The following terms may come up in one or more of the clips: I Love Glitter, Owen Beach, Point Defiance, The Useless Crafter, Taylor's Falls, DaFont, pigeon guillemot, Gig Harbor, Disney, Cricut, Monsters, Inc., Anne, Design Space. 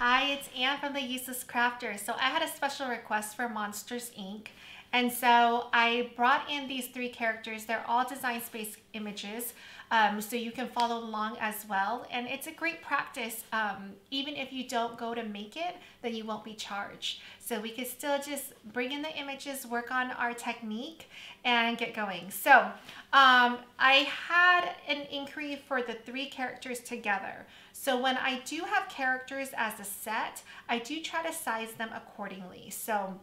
Hi, it's Anne from The Useless Crafter. So I had a special request for Monsters, Inc. And so I brought in these three characters. They're all Design Space images, so you can follow along as well. And it's a great practice. Even if you don't go to make it, then you won't be charged. So we could still just bring in the images, work on our technique, and get going. So I had an inquiry for the three characters together. So when I do have characters as a set, I do try to size them accordingly. So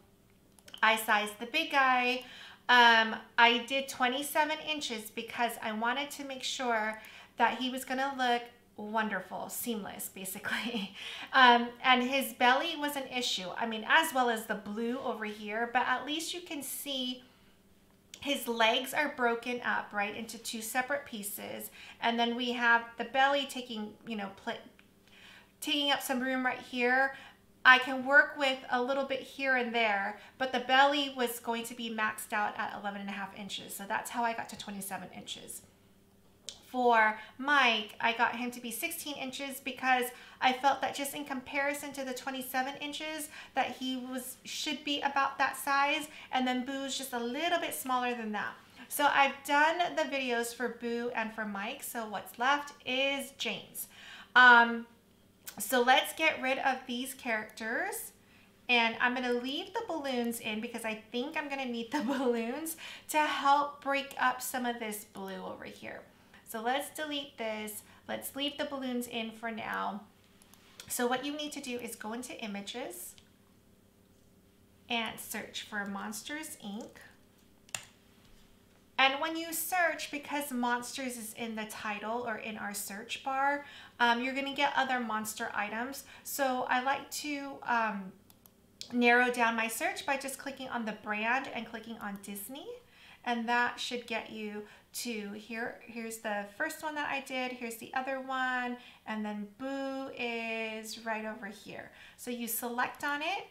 I sized the big guy. I did 27 inches because I wanted to make sure that he was going to look wonderful, seamless, basically. And his belly was an issue. I mean, as well as the blue over here, but at least you can see his legs are broken up, right, into two separate pieces. And then we have the belly taking, you know, taking up some room right here. I can work with a little bit here and there, but the belly was going to be maxed out at 11.5 inches. So that's how I got to 27 inches. For Mike, I got him to be 16 inches because I felt that just in comparison to the 27 inches that he should be about that size, and then Boo's just a little bit smaller than that. So I've done the videos for Boo and for Mike, so what's left is Jane's. So let's get rid of these characters, and I'm going to leave the balloons in because I think I'm going to need the balloons to help break up some of this blue over here. So let's delete this. Let's leave the balloons in for now. So what you need to do is go into Images and search for Monsters, Inc. And when you search, because Monsters is in the title or in our search bar, you're going to get other monster items. So I like to narrow down my search by just clicking on the brand and clicking on Disney. And that should get you to here. Here's the first one that I did. Here's the other one. And then Boo is right over here. So you select on it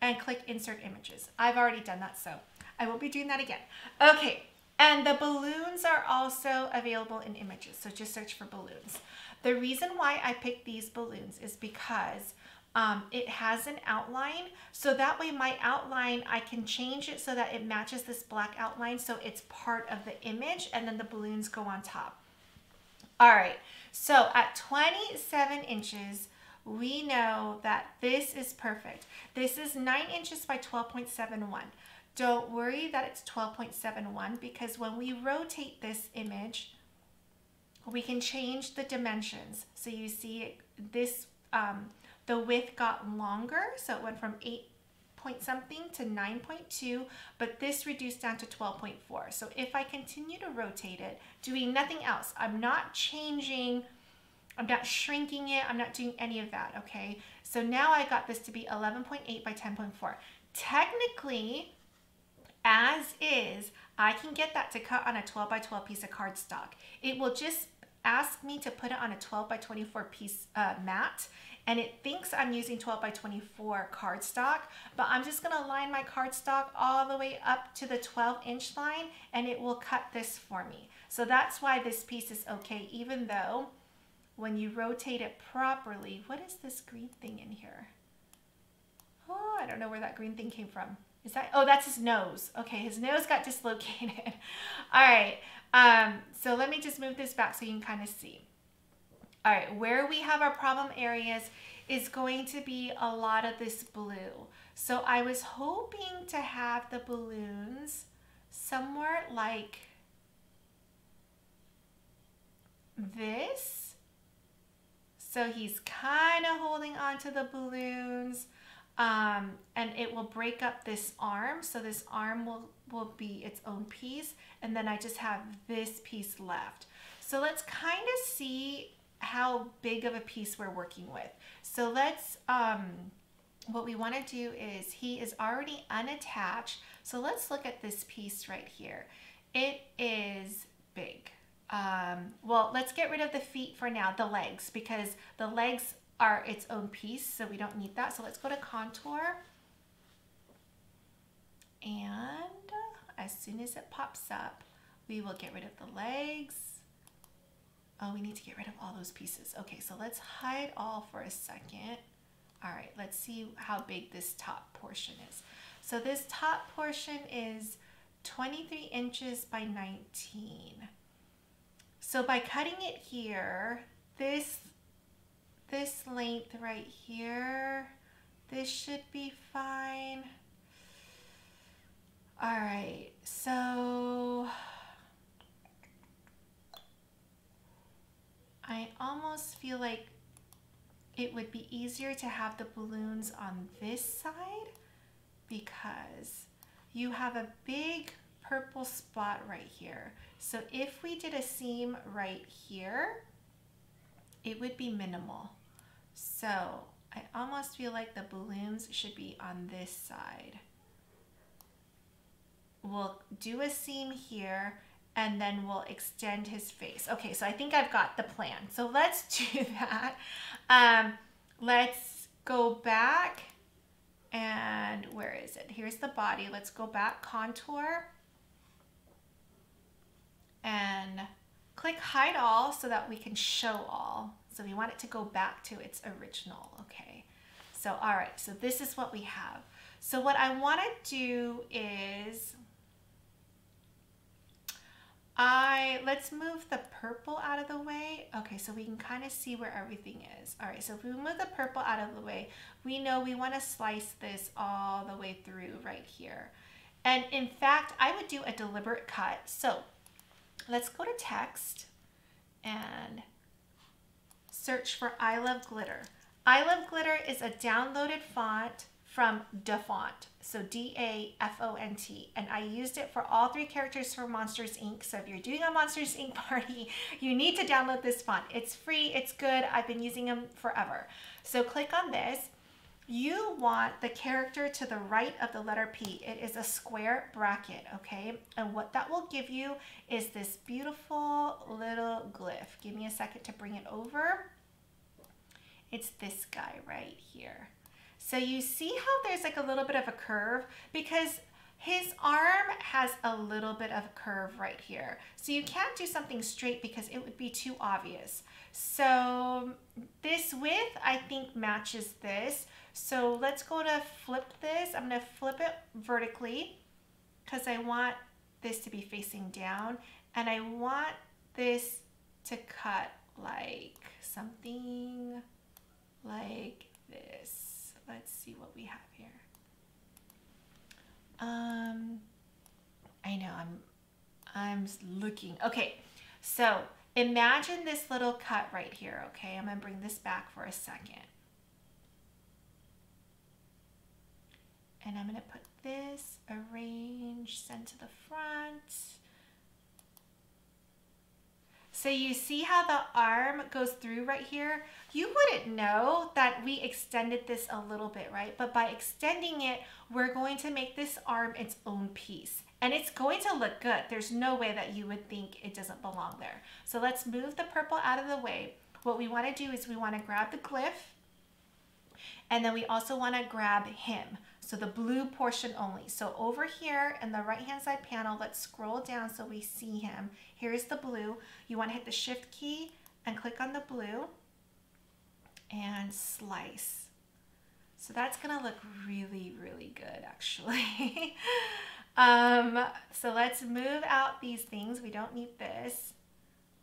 and click Insert Images. I've already done that, so I won't be doing that again. Okay. And the balloons are also available in Images, so just search for balloons. The reason why I picked these balloons is because it has an outline, so that way my outline, I can change it so that it matches this black outline, so it's part of the image, and then the balloons go on top. All right, so at 27 inches, we know that this is perfect. This is 9 inches by 12.71. Don't worry that it's 12.71 because when we rotate this image, we can change the dimensions. So you see this, the width got longer. So it went from 8 point something to 9.2, but this reduced down to 12.4. So if I continue to rotate it, doing nothing else, I'm not changing, I'm not shrinking it, I'm not doing any of that, okay? So now I got this to be 11.8 by 10.4. Technically, as is, I can get that to cut on a 12 by 12 piece of cardstock. It will just ask me to put it on a 12 by 24 piece mat, and it thinks I'm using 12 by 24 cardstock, but I'm just gonna line my cardstock all the way up to the 12 inch line, and it will cut this for me. So that's why this piece is okay, even though when you rotate it properly, what is this green thing in here? Oh, I don't know where that green thing came from. Is that, oh, that's his nose. Okay, his nose got dislocated. All right, so let me just move this back so you can kind of see. All right, where we have our problem areas is going to be a lot of this blue. So I was hoping to have the balloons somewhere like this. So he's kind of holding onto the balloons. And it will break up this arm. So this arm will be its own piece. And then I just have this piece left. So let's kind of see how big of a piece we're working with. So let's, what we want to do is he is already unattached. So let's look at this piece right here. It is big. Well, let's get rid of the feet for now, the legs, because the legs are its own piece, so we don't need that. So let's go to contour, and as soon as it pops up, we will get rid of the legs. Oh, we need to get rid of all those pieces. Okay, so let's hide all for a second. All right, let's see how big this top portion is. So this top portion is 23 inches by 19. So by cutting it here, this length right here, this should be fine. All right, so I almost feel like it would be easier to have the balloons on this side because you have a big purple spot right here. So if we did a seam right here, it would be minimal. So I almost feel like the balloons should be on this side. We'll do a seam here and then we'll extend his face. Okay, so I think I've got the plan. So let's do that. Let's go back and where is it? Here's the body. Let's go back, contour, and click hide all so that we can show all. So we want it to go back to its original, okay? So, all right, so this is what we have. So what I want to do is let's move the purple out of the way. Okay, so we can kind of see where everything is. All right, so if we move the purple out of the way, we know we want to slice this all the way through right here. And in fact, I would do a deliberate cut. So let's go to text and search for I Love Glitter. I Love Glitter is a downloaded font from DaFont, so D-A-F-O-N-T, and I used it for all three characters for Monsters, Inc. So if you're doing a Monsters, Inc. party, you need to download this font. It's free, it's good, I've been using them forever. So click on this. You want the character to the right of the letter P. It is a square bracket, okay? And what that will give you is this beautiful little glyph. Give me a second to bring it over. It's this guy right here. So you see how there's like a little bit of a curve because his arm has a little bit of a curve right here. So you can't do something straight because it would be too obvious. So this width I think matches this. So let's go to flip this. I'm gonna flip it vertically because I want this to be facing down and I want this to cut like something like this. Let's see what we have here. I know I'm looking. Okay, so imagine this little cut right here, okay? I'm gonna bring this back for a second. And I'm gonna put this, arrange, send to the front. So you see how the arm goes through right here? You wouldn't know that we extended this a little bit, right? But by extending it, we're going to make this arm its own piece. And it's going to look good. There's no way that you would think it doesn't belong there. So let's move the purple out of the way. What we want to do is we want to grab the glyph, and then we also want to grab him. So the blue portion only. So over here in the right-hand side panel, let's scroll down so we see him. Here's the blue. You want to hit the shift key and click on the blue and slice. So that's gonna look really, really good actually. So let's move out these things. We don't need this.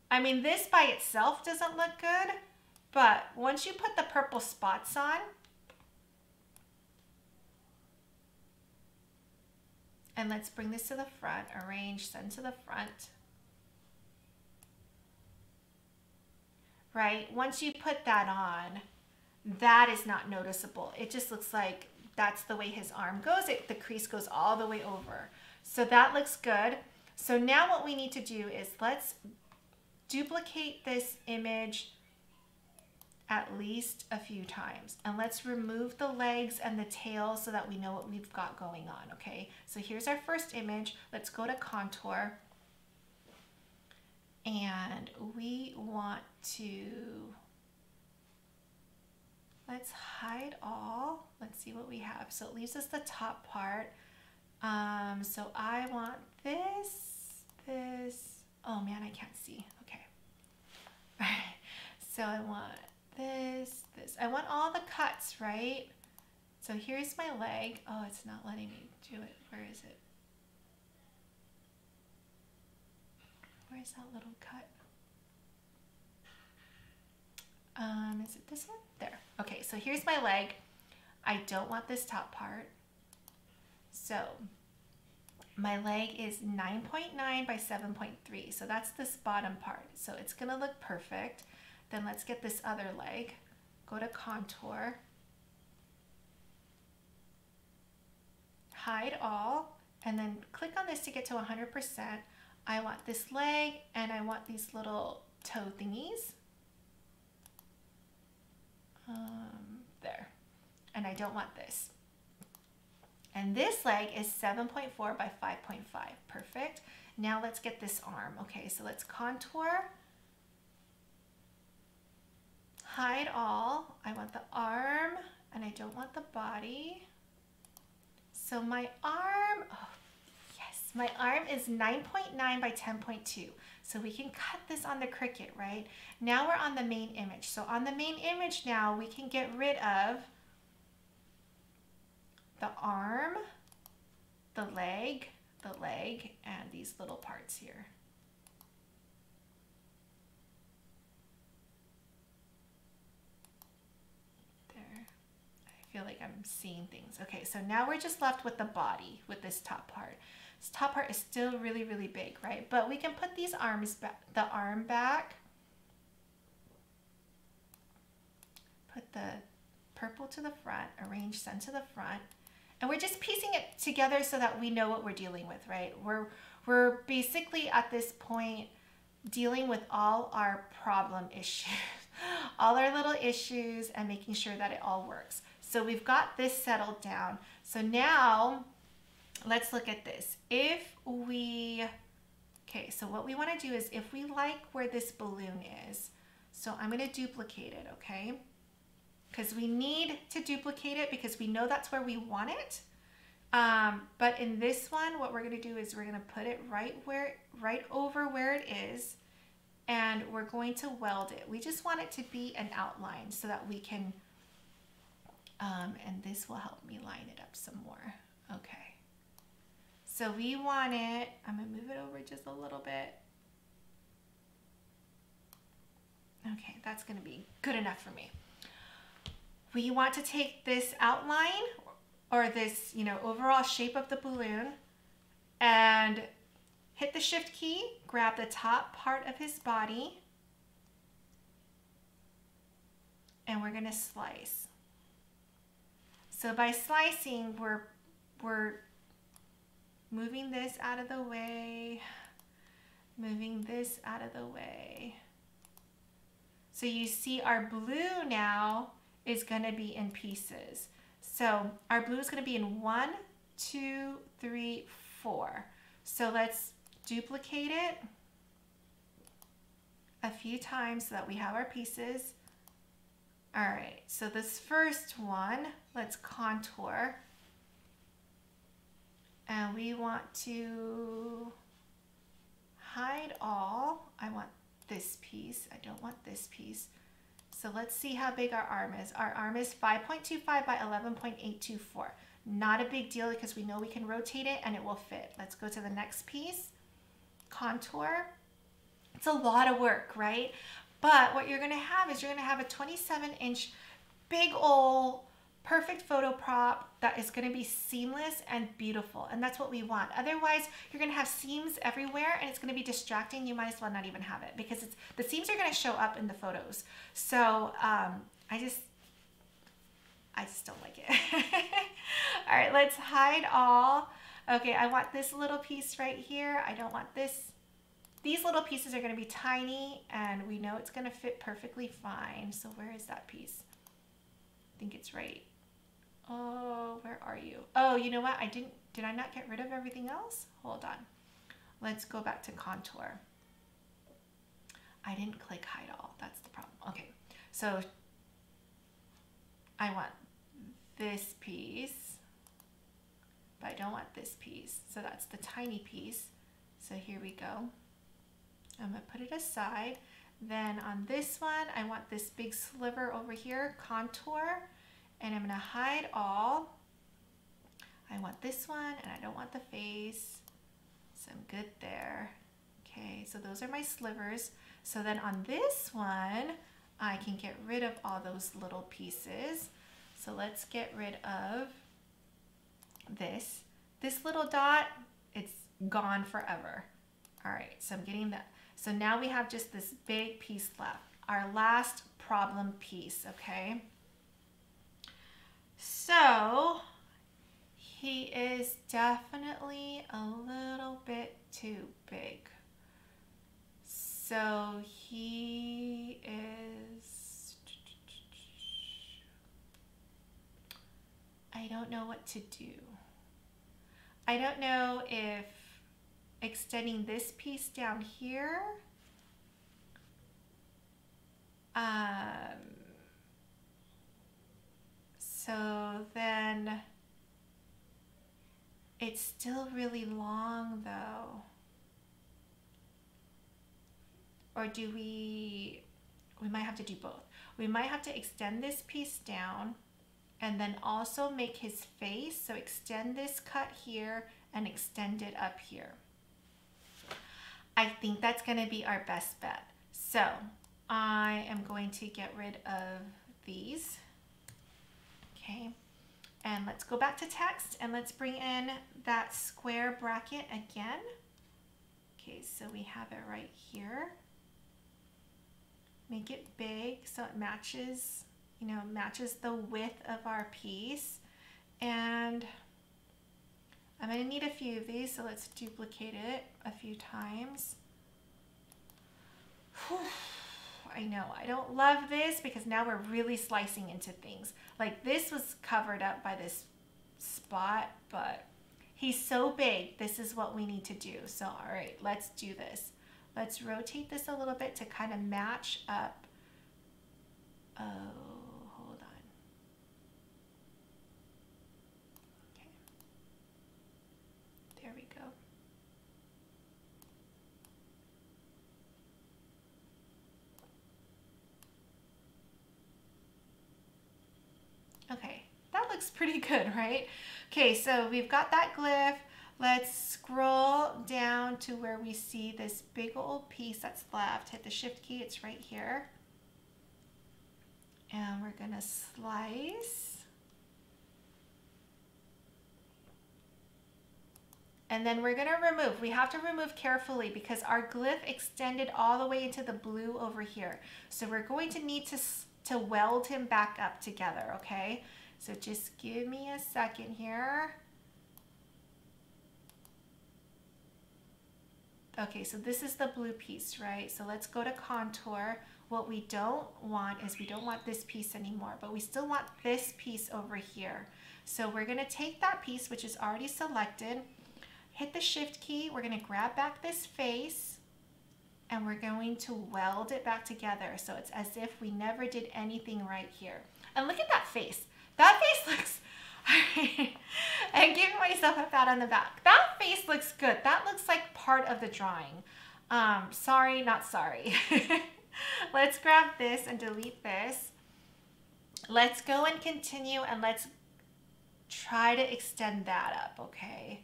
I mean, this by itself doesn't look good, but once you put the purple spots on, and let's bring this to the front, arrange, send to the front. Right, once you put that on, that is not noticeable. It just looks like that's the way his arm goes. The crease goes all the way over. So that looks good. So now what we need to do is let's duplicate this image at least a few times. And let's remove the legs and the tail so that we know what we've got going on, okay? So here's our first image. Let's go to contour. And we want to, let's hide all. Let's see what we have. So it leaves us the top part. So I want this, oh man, I can't see, okay. So I want this, this. I want all the cuts, right? So here's my leg. Oh, it's not letting me do it. Where is it? Where's that little cut? Is it this one? There. Okay, so here's my leg. I don't want this top part. So my leg is 9.9 by 7.3. So that's this bottom part. So it's going to look perfect. Then let's get this other leg. Go to contour. Hide all. And then click on this to get to 100%. I want this leg and I want these little toe thingies. There. And I don't want this. And this leg is 7.4 by 5.5. Perfect. Now let's get this arm. Okay, so let's contour. Hide all. I want the arm and I don't want the body. So my arm, oh, yes, my arm is 9.9 by 10.2. So we can cut this on the Cricut, right? Now we're on the main image. So on the main image now, we can get rid of the arm, the leg, and these little parts here. Feel like I'm seeing things. Okay, so now we're just left with the body, with this top part. This top part is still really, really big, right? But we can put these arms back, the arm back. Put the purple to the front, arrange sun to the front, and we're just piecing it together so that we know what we're dealing with, right? We're basically at this point dealing with all our problem issues, all our little issues, and making sure that it all works. So we've got this settled down. So now let's look at this. Okay, so what we want to do is if we like where this balloon is, so I'm going to duplicate it, okay? Because we need to duplicate it because we know that's where we want it. But in this one, what we're going to do is we're going to put it right over where it is, and we're going to weld it. We just want it to be an outline so that we can... and this will help me line it up some more. Okay. So we want it, I'm going to move it over just a little bit. Okay, that's going to be good enough for me. We want to take this outline or this, you know, overall shape of the balloon and hit the shift key, grab the top part of his body, and we're going to slice. So by slicing, we're moving this out of the way, moving this out of the way. So you see our blue now is going to be in pieces. So our blue is going to be in 1, 2, 3, 4. So let's duplicate it a few times so that we have our pieces. All right, so this first one, let's contour. And we want to hide all. I want this piece. I don't want this piece. So let's see how big our arm is. Our arm is 5.25 by 11.824. Not a big deal because we know we can rotate it and it will fit. Let's go to the next piece, contour. It's a lot of work, right? But what you're going to have is you're going to have a 27-inch big old perfect photo prop that is going to be seamless and beautiful. And that's what we want. Otherwise, you're going to have seams everywhere and it's going to be distracting. You might as well not even have it because it's, the seams are going to show up in the photos. So I just don't like it. All right, let's hide all. Okay, I want this little piece right here. I don't want this. These little pieces are going to be tiny and we know it's going to fit perfectly fine. So where is that piece? I think it's right. Oh, where are you? Oh, you know what? Did I not get rid of everything else? Hold on. Let's go back to contour. I didn't click hide all. That's the problem. Okay. So I want this piece, but I don't want this piece. So that's the tiny piece. So here we go. I'm going to put it aside. Then on this one, I want this big sliver over here, contour, and I'm gonna hide all. I want this one and I don't want the face, so I'm good there. Okay, so those are my slivers. So then on this one, I can get rid of all those little pieces. So let's get rid of this. This little dot, it's gone forever. All right, so I'm getting that. So now we have just this big piece left, our last problem piece, okay? So he is definitely a little bit too big. So he is, I don't know what to do. I don't know if extending this piece down here so then it's still really long though, or do we might have to do both. We might have to extend this piece down and then also make his face, so extend this cut here and extend it up here. I think that's gonna be our best bet. So I am going to get rid of these. Okay, and let's go back to text and let's bring in that square bracket again. Okay, so we have it right here. Make it big so it matches, you know, matches the width of our piece. And I'm gonna need a few of these, so let's duplicate it a few times. Whew. I know, I don't love this because now we're really slicing into things. Like this was covered up by this spot, but he's so big, this is what we need to do. So all right, let's do this. Let's rotate this a little bit to kind of match up. Oh. Okay, that looks pretty good, right? Okay, so we've got that glyph. Let's scroll down to where we see this big old piece that's left. Hit the shift key, it's right here. And we're gonna slice. And then we're gonna remove. We have to remove carefully because our glyph extended all the way into the blue over here. So we're going to need to weld him back up together, okay? So just give me a second here. Okay, so this is the blue piece, right? So let's go to contour. What we don't want is we don't want this piece anymore, but we still want this piece over here. So we're gonna take that piece, which is already selected, hit the shift key, we're gonna grab back this face, and we're going to weld it back together. So it's as if we never did anything right here. And look at that face. That face looks, I'm giving myself a pat on the back. That face looks good. That looks like part of the drawing. Sorry, not sorry. Let's grab this and delete this. Let's go and continue and let's try to extend that up, okay?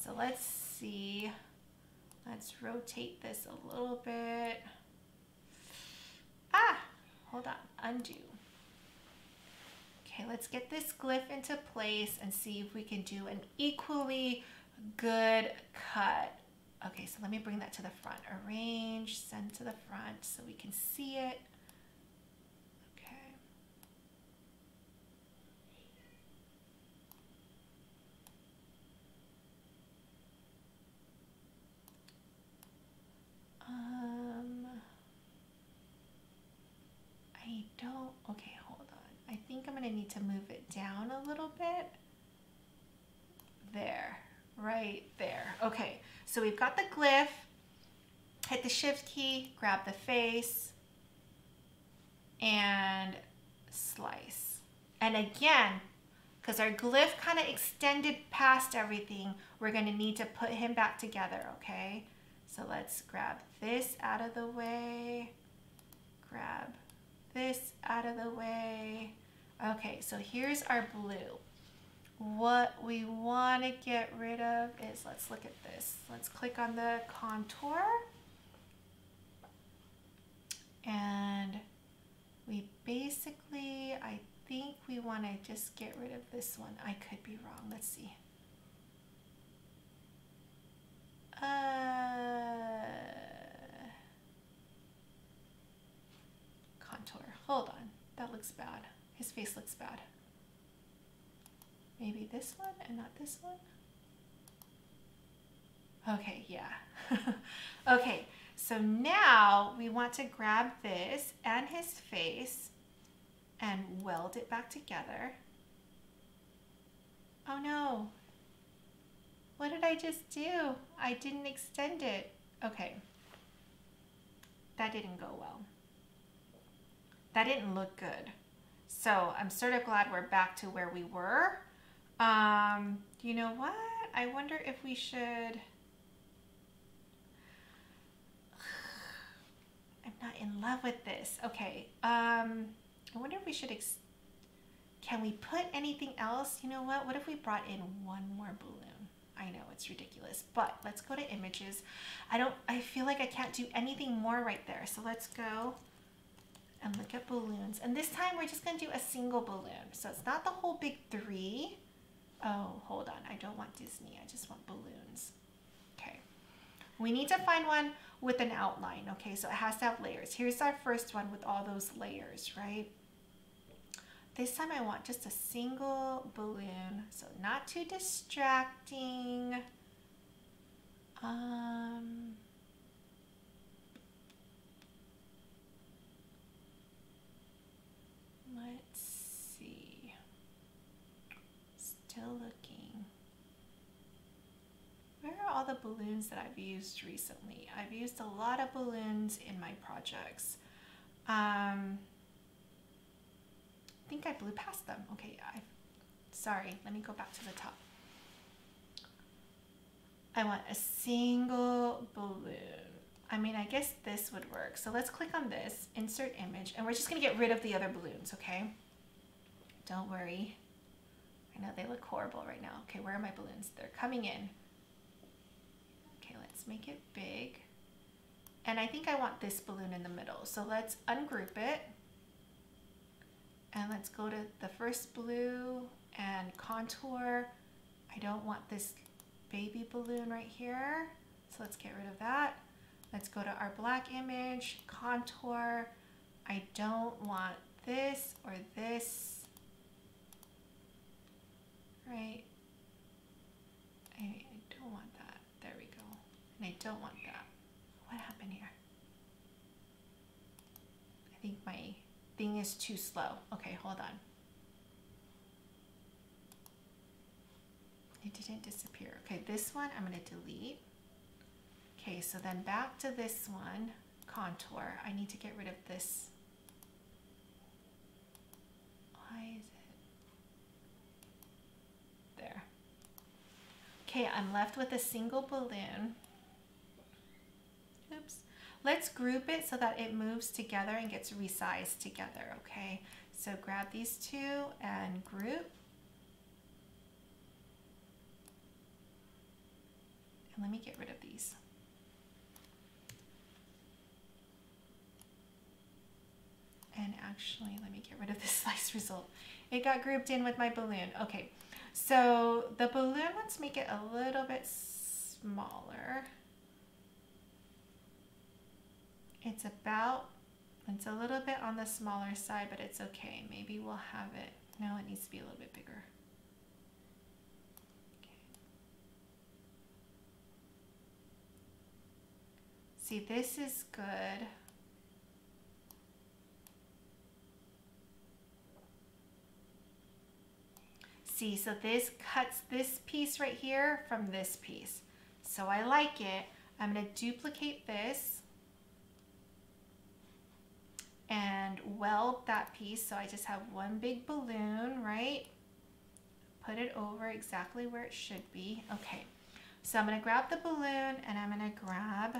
So let's see. Let's rotate this a little bit. Ah, hold on, undo. Okay, let's get this glyph into place and see if we can do an equally good cut. Okay, so let me bring that to the front. Arrange, send to the front so we can see it. Okay. I don't, okay, hold on. I think I'm gonna need to move it down a little bit. There, right there. Okay, so we've got the glyph. Hit the shift key, grab the face, and slice. And again, because our glyph kind of extended past everything, we're gonna need to put him back together, okay? So let's grab this out of the way. grab this out of the way. Okay, so here's our blue. What we want to get rid of is, let's look at this. Let's click on the contour. And we basically, I think we want to just get rid of this one. I could be wrong. Let's see. Contour. Hold on. That looks bad. His face looks bad. Maybe this one and not this one? Okay, yeah. Okay, so now we want to grab this and his face and weld it back together. Oh no. What did I just do? I didn't extend it. Okay. That didn't go well. That didn't look good. So I'm sort of glad we're back to where we were. You know what? I wonder if we should... I'm not in love with this. Okay. I wonder if we should... Can we put anything else? You know what? What if we brought in one more balloon? I know it's ridiculous, but let's go to images. I feel like I can't do anything more right there. So let's go and look at balloons. And this time we're just gonna do a single balloon. So it's not the whole big three. Oh, hold on, I don't want Disney, I just want balloons. Okay, we need to find one with an outline, okay? So it has to have layers. Here's our first one with all those layers, right? This time I want just a single balloon, so not too distracting. Let's see, still looking. Where are all the balloons that I've used recently? I've used a lot of balloons in my projects. I think I blew past them. Okay, sorry, let me go back to the top. I want a single balloon. I mean, I guess this would work. So let's click on this, insert image, and we're just gonna get rid of the other balloons, okay? Don't worry. I know they look horrible right now. Okay, where are my balloons? They're coming in. Okay, let's make it big. And I think I want this balloon in the middle. So let's ungroup it. And let's go to the first blue and contour. I don't want this baby balloon right here. So let's get rid of that. Let's go to our black image, contour. I don't want this or this, right? I don't want that, there we go. And I don't want that. What happened here? I think my thing is too slow. Okay, hold on. It didn't disappear. Okay, this one I'm gonna delete. Okay, so then back to this one, contour. I need to get rid of this. Why is it? There. Okay, I'm left with a single balloon. Oops. Let's group it so that it moves together and gets resized together, okay? So grab these two and group. And let me get rid of these. And actually, let me get rid of this slice result. It got grouped in with my balloon. Okay, so the balloon, let's make it a little bit smaller. It's a little bit on the smaller side, but it's okay. Maybe we'll have it. No, it needs to be a little bit bigger. Okay. See, this is good. See, so this cuts this piece right here from this piece. So I like it. I'm gonna duplicate this and weld that piece. So I just have one big balloon, right? Put it over exactly where it should be. Okay, so I'm gonna grab the balloon and I'm gonna grab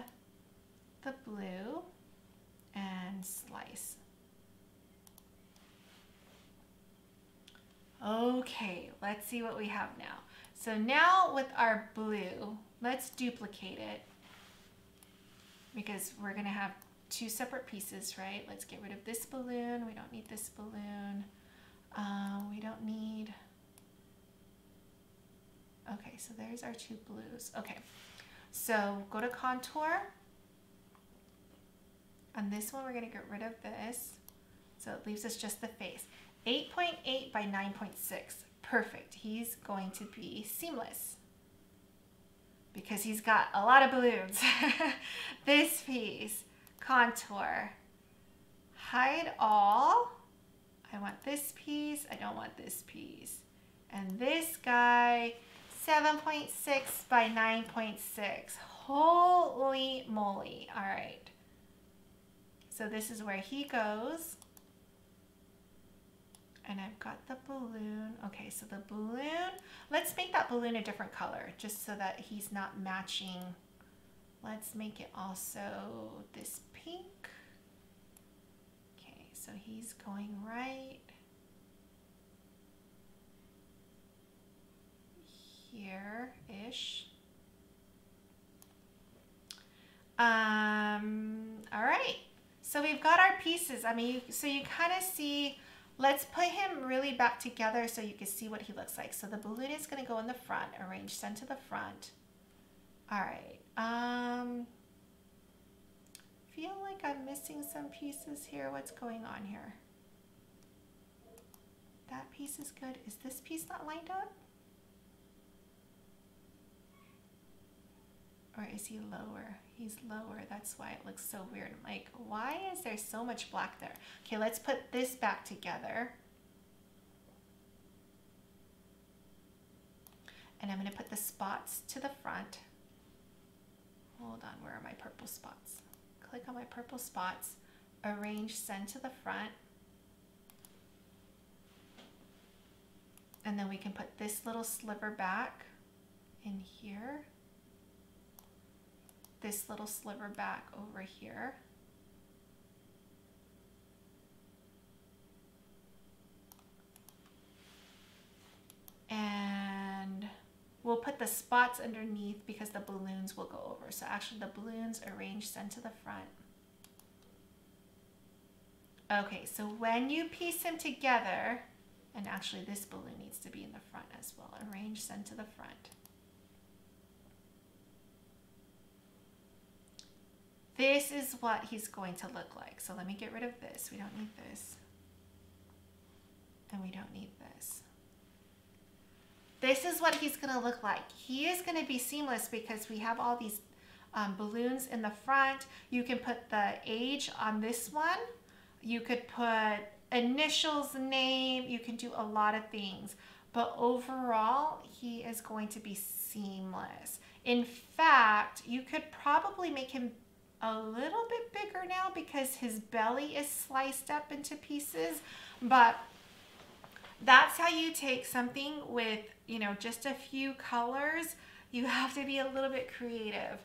the blue and slice. Okay, let's see what we have now. So now with our blue, let's duplicate it because we're gonna have two separate pieces, right? Let's get rid of this balloon. We don't need this balloon. We don't need, okay, so there's our two blues. Okay, so go to contour. On this one, we're gonna get rid of this. So it leaves us just the face. 8.8 by 9.6, perfect. He's going to be seamless because he's got a lot of balloons. This piece, contour, hide all. I want this piece, I don't want this piece. And this guy, 7.6 by 9.6, holy moly, all right. So this is where he goes. And I've got the balloon. Okay, so the balloon, let's make that balloon a different color just so that he's not matching. Let's make it also this pink. Okay, so he's going right here-ish. All right, so we've got our pieces. I mean, so you kind of see. Let's put him really back together so you can see what he looks like. So the balloon is gonna go in the front, arrange send to the front. All right, feel like I'm missing some pieces here. What's going on here? That piece is good. Is this piece not lined up? Or is he lower? He's lower, that's why it looks so weird. I'm like, why is there so much black there? Okay, let's put this back together. And I'm gonna put the spots to the front. Hold on, where are my purple spots? Click on my purple spots, arrange send to the front. And then we can put this little sliver back in here. This little sliver back over here. And we'll put the spots underneath because the balloons will go over. So actually the balloons arrange send to the front. Okay, so when you piece them together, and actually this balloon needs to be in the front as well, arrange send to the front. This is what he's going to look like. So let me get rid of this. We don't need this. And we don't need this. This is what he's gonna look like. He is gonna be seamless because we have all these balloons in the front. You can put the age on this one. You could put initials, name. You can do a lot of things. But overall, he is going to be seamless. In fact, you could probably make him a little bit bigger now because his belly is sliced up into pieces, but that's how you take something with, you know, just a few colors. You have to be a little bit creative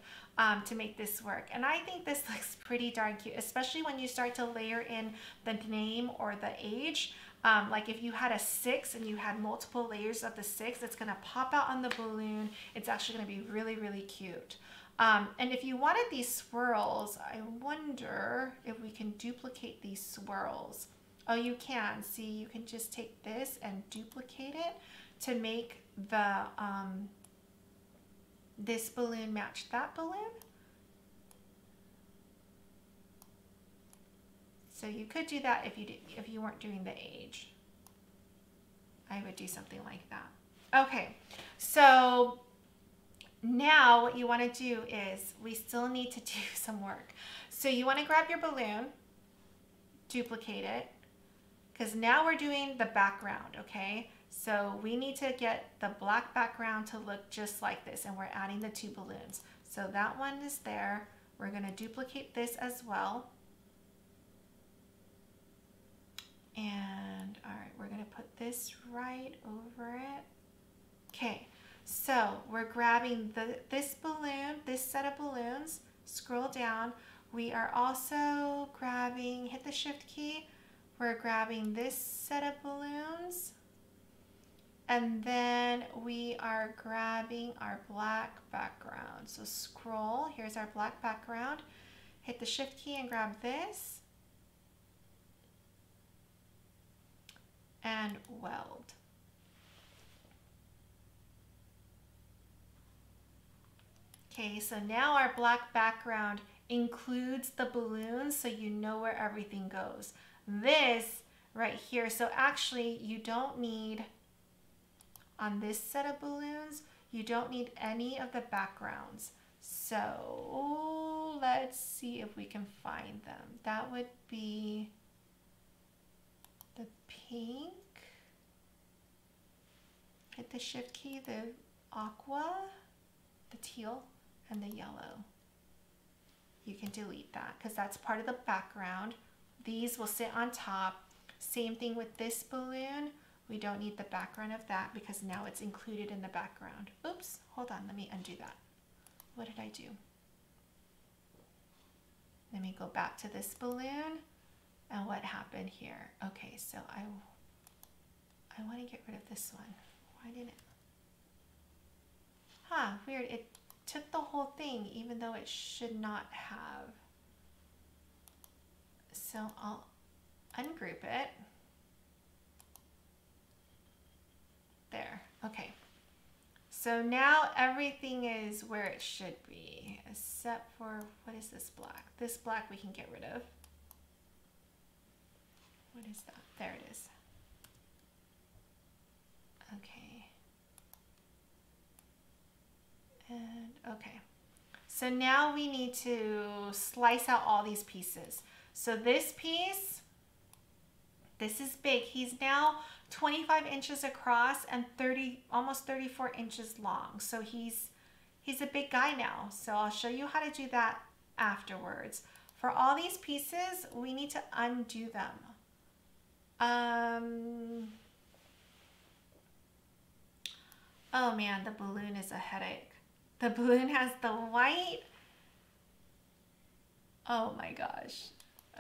to make this work. And I think this looks pretty darn cute, especially when you start to layer in the name or the age. Like if you had a 6 and you had multiple layers of the 6, it's gonna pop out on the balloon. It's actually gonna be really, really cute. And if you wanted these swirls, I wonder if we can duplicate these swirls. Oh, you can. See, you can just take this and duplicate it to make the this balloon match that balloon. So you could do that if you weren't doing the age. I would do something like that. Okay, so now what you want to do is we still need to do some work. So you want to grab your balloon, duplicate it, because now we're doing the background, okay? So we need to get the black background to look just like this, and we're adding the two balloons. So that one is there. We're going to duplicate this as well. And all right, we're going to put this right over it. Okay. So we're grabbing this balloon, this set of balloons, scroll down. We are also grabbing, hit the shift key, we're grabbing this set of balloons, and then we are grabbing our black background. So scroll, here's our black background, hit the shift key and grab this, and weld. Okay, so now our black background includes the balloons, so you know where everything goes. This right here, so actually you don't need, on this set of balloons, you don't need any of the backgrounds. So let's see if we can find them. That would be the pink, hit the shift key, the aqua, the teal, and the yellow. You can delete that because that's part of the background. These will sit on top. Same thing with this balloon. We don't need the background of that because now it's included in the background. Oops, hold on, let me undo that. What did I do? Let me go back to this balloon and what happened here. Okay, so I want to get rid of this one. Why didn't it? Huh, weird, it took the whole thing even though it should not have. So I'll ungroup it. There, okay. So now everything is where it should be, except for, what is this black? This black we can get rid of. What is that? There it is. Okay. And okay, so now we need to slice out all these pieces. So this piece, this is big. He's now 25 inches across and 30, almost 34 inches long. So he's a big guy now. So I'll show you how to do that afterwards. For all these pieces, we need to undo them. Oh man, the balloon is a headache. The balloon has the white. Oh my gosh.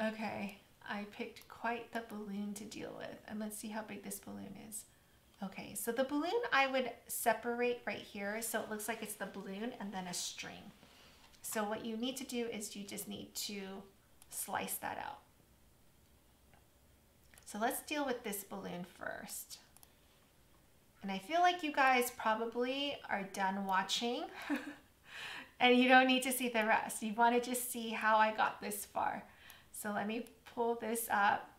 Okay, I picked quite the balloon to deal with. And let's see how big this balloon is. Okay, so the balloon I would separate right here so it looks like it's the balloon and then a string. So what you need to do is you just need to slice that out. So let's deal with this balloon first. And I feel like you guys probably are done watching and you don't need to see the rest. You want to just see how I got this far. So let me pull this up.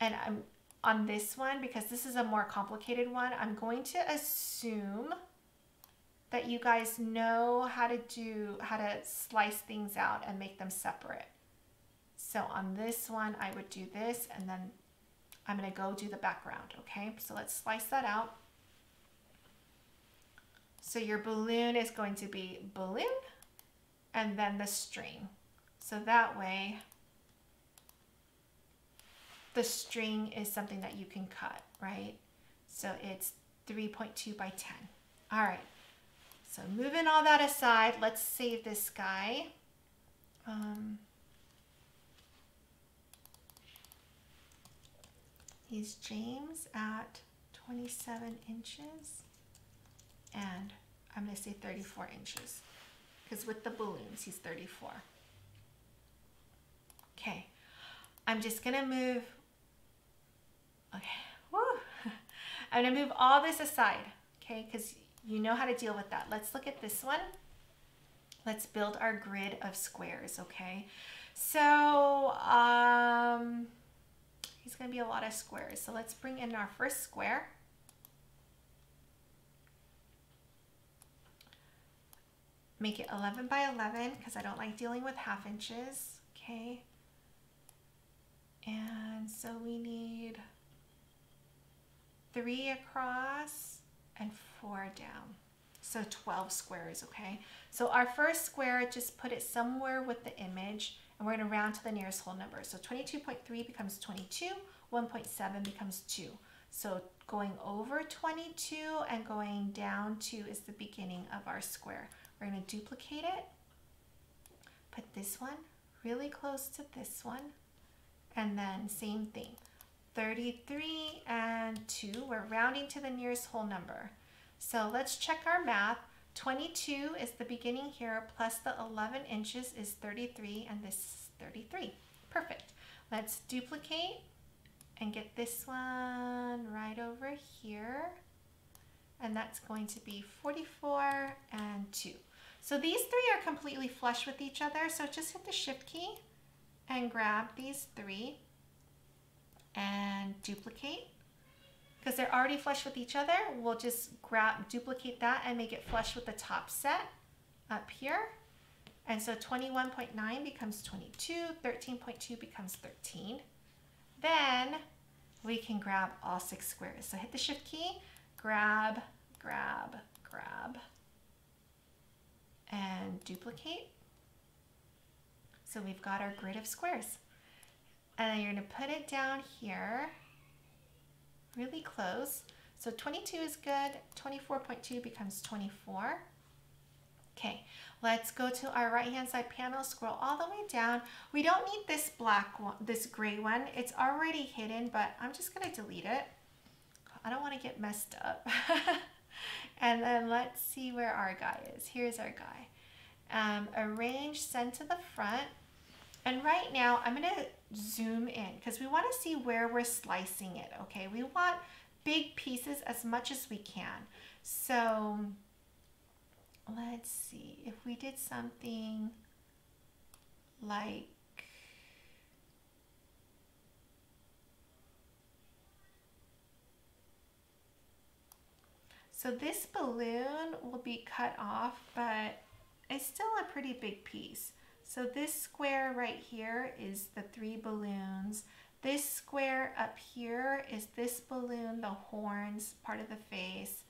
And I'm on this one, because this is a more complicated one, I'm going to assume that you guys know how to slice things out and make them separate. So on this one, I would do this, and then I'm gonna go do the background, okay? So let's slice that out. So your balloon is going to be balloon and then the string. So that way, the string is something that you can cut, right? So it's 3.2 by 10. All right, so moving all that aside, let's save this guy. He's James at 27 inches, and I'm gonna say 34 inches, because with the balloons, he's 34. Okay, I'm just gonna move, okay, woo. I'm gonna move all this aside, okay, because you know how to deal with that. Let's look at this one. Let's build our grid of squares, okay? So, it's going to be a lot of squares. So let's bring in our first square. Make it 11 by 11 because I don't like dealing with half inches. Okay. And so we need 3 across and 4 down. So 12 squares, okay? So our first square, just put it somewhere with the image. And we're going to round to the nearest whole number. So 22.3 becomes 22, 1.7 becomes 2. So going over 22 and going down 2 is the beginning of our square. We're going to duplicate it put this one really close to this one, and then same thing, 33 and 2, we're rounding to the nearest whole number. So let's check our math. 22 is the beginning here, plus the 11 inches is 33, and this is 33. Perfect. Let's duplicate and get this one right over here, and that's going to be 44 and 2. So these three are completely flush with each other, so just hit the shift key and grab these three and duplicate. Because they're already flush with each other, we'll just duplicate that and make it flush with the top set up here. And so 21.9 becomes 22, 13.2 becomes 13. Then we can grab all 6 squares. So hit the shift key, grab, grab, grab, and duplicate. So we've got our grid of squares. And then you're gonna put it down here, really close. So 22 is good, 24.2 becomes 24. Okay, let's go to our right-hand side panel, scroll all the way down. We don't need this black one, this gray one. It's already hidden, but I'm just gonna delete it. I don't wanna get messed up. And then let's see where our guy is. Here's our guy. Arrange, send to the front. And right now I'm gonna zoom in because we want to see where we're slicing it. Okay, we want big pieces as much as we can. So let's see if we did something like, so this balloon will be cut off, but it's still a pretty big piece. So this square right here is the 3 balloons. This square up here is this balloon, the horns, part of the face.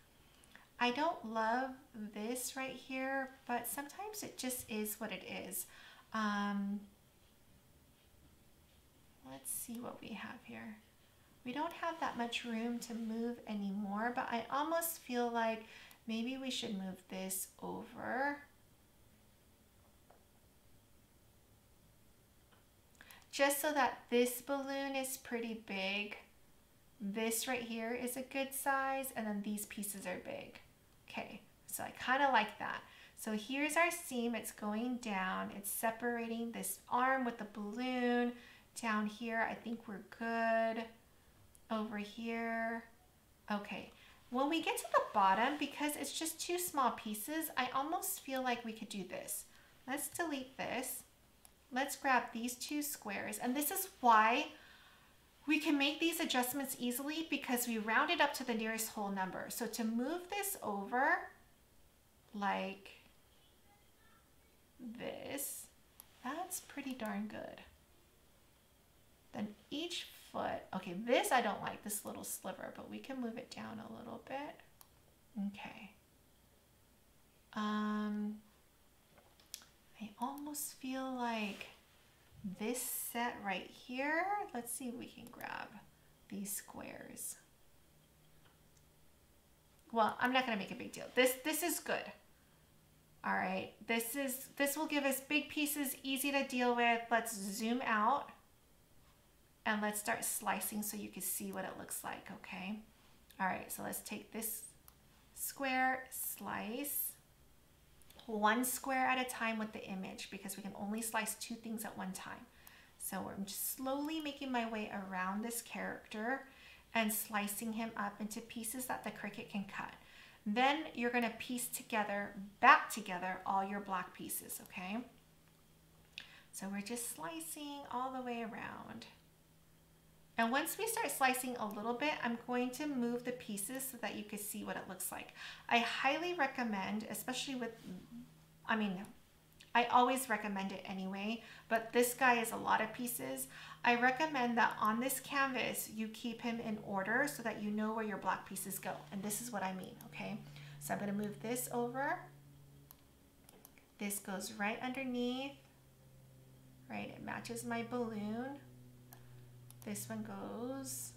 I don't love this right here, but sometimes it just is what it is. Let's see what we have here. We don't have that much room to move anymore, but I almost feel like maybe we should move this over. Just so that this balloon is pretty big, this right here is a good size, and then these pieces are big. Okay, so I kind of like that. So here's our seam, it's going down, it's separating this arm with the balloon. Down here, I think we're good. Over here, okay. When we get to the bottom, because it's just 2 small pieces, I almost feel like we could do this. Let's delete this. Let's grab these 2 squares, and this is why we can make these adjustments easily, because we rounded up to the nearest whole number. So to move this over like this, that's pretty darn good. Then each foot, okay, this I don't like, this little sliver, but we can move it down a little bit. Okay. I almost feel like this set right here, let's see if we can grab these squares. Well, I'm not gonna make a big deal. This is good. All right, this will give us big pieces, easy to deal with. Let's zoom out and let's start slicing so you can see what it looks like, okay? All right, so let's take this square, slice, 1 square at a time with the image, because we can only slice 2 things at one time. So I'm just slowly making my way around this character and slicing him up into pieces that the Cricut can cut. Then you're gonna piece together, back together, all your black pieces, okay? So we're just slicing all the way around. And once we start slicing a little bit, I'm going to move the pieces so that you can see what it looks like. I highly recommend, especially with, I mean, I always recommend it anyway, but this guy is a lot of pieces. I recommend that on this canvas, you keep him in order so that you know where your black pieces go. And this is what I mean, okay? So I'm gonna move this over. This goes right underneath, right? It matches my balloon. This one goes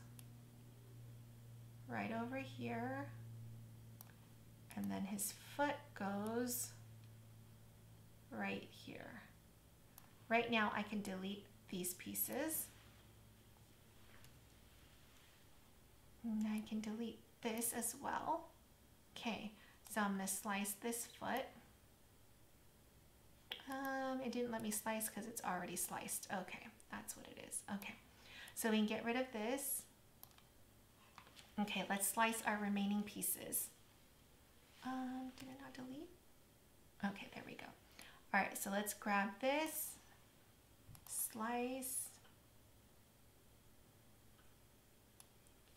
right over here, and then his foot goes right here. Right now I can delete these pieces. And I can delete this as well. Okay, so I'm gonna slice this foot. It didn't let me slice because it's already sliced. Okay, that's what it is. Okay, so we can get rid of this. Okay, let's slice our remaining pieces. Did it not delete? Okay, there we go. All right, so let's grab this, slice,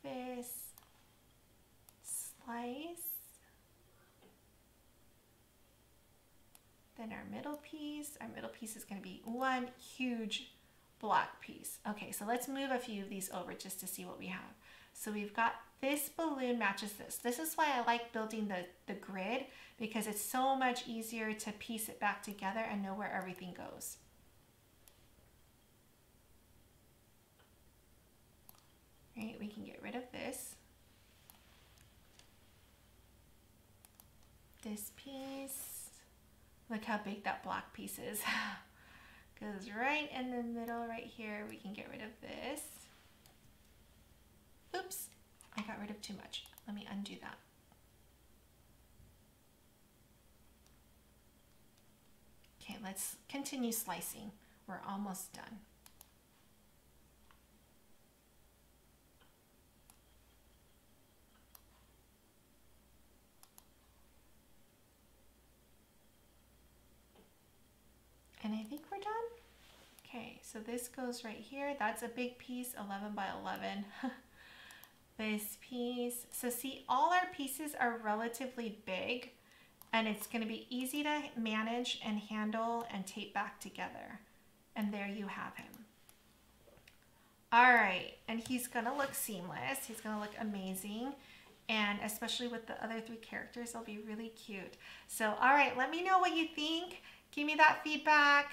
this, slice, then our middle piece. Our middle piece is going to be one huge block piece. Okay, so let's move a few of these over just to see what we have. So we've got this balloon matches this. This is why I like building the grid, because it's so much easier to piece it back together and know where everything goes. All right, we can get rid of this. This piece. Look how big that block piece is. Goes right in the middle right here. We can get rid of this. Oops, I got rid of too much. Let me undo that. Okay, let's continue slicing. We're almost done. And I think we're done. Okay, so this goes right here. That's a big piece, 11 by 11. This piece. So see, all our pieces are relatively big, and it's going to be easy to manage and handle and tape back together. And there you have him. All right, and he's going to look seamless. He's going to look amazing. And especially with the other three characters, they'll be really cute. So, all right, let me know what you think. Give me that feedback,